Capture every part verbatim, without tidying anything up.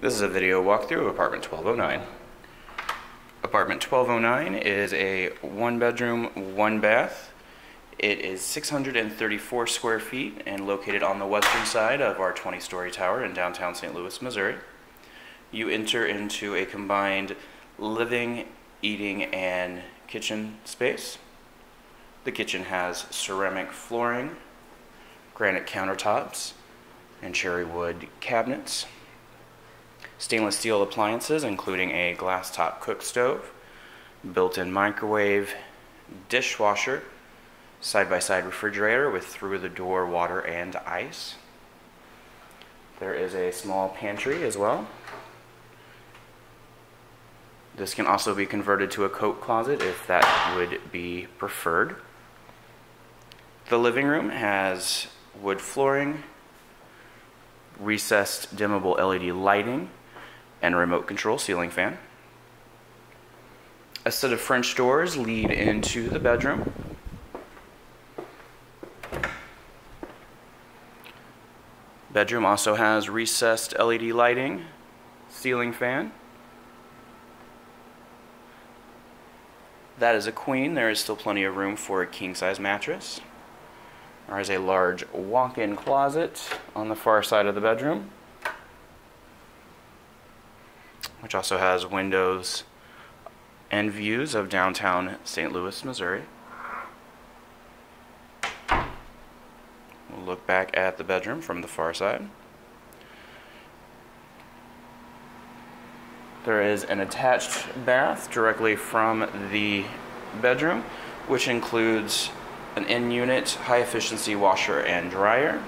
This is a video walkthrough of apartment twelve oh nine. Apartment twelve oh nine is a one bedroom, one bath. It is six hundred thirty-four square feet and located on the western side of our twenty story tower in downtown Saint Louis, Missouri. You enter into a combined living, eating, and kitchen space. The kitchen has ceramic flooring, granite countertops, and cherry wood cabinets. Stainless steel appliances, including a glass top cook stove, built-in microwave, dishwasher, side-by-side refrigerator with through-the-door water and ice. There is a small pantry as well. This can also be converted to a coat closet if that would be preferred. The living room has wood flooring, recessed dimmable L E D lighting, and a remote control ceiling fan. A set of French doors lead into the bedroom. Bedroom also has recessed L E D lighting, ceiling fan. That is a queen. There is still plenty of room for a king-size mattress. There is a large walk-in closet on the far side of the bedroom, which also has windows and views of downtown Saint Louis, Missouri. We'll look back at the bedroom from the far side. There is an attached bath directly from the bedroom, which includes an in-unit high-efficiency washer and dryer,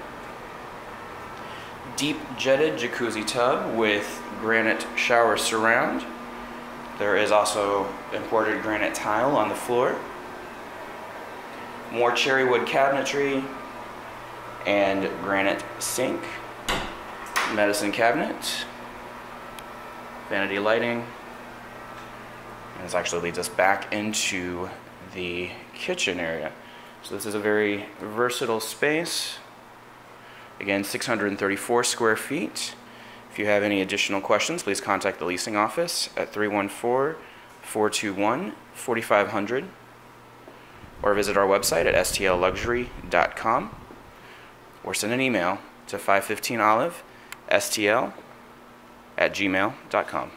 deep jetted jacuzzi tub with granite shower surround. There is also imported granite tile on the floor, more cherry wood cabinetry, and granite sink, medicine cabinet, vanity lighting, and this actually leads us back into the kitchen area. So this is a very versatile space. Again, six hundred thirty-four square feet. If you have any additional questions, please contact the leasing office at three one four, four two one, four five zero zero or visit our website at S T L luxury dot com or send an email to five fifteen olive S T L at gmail dot com.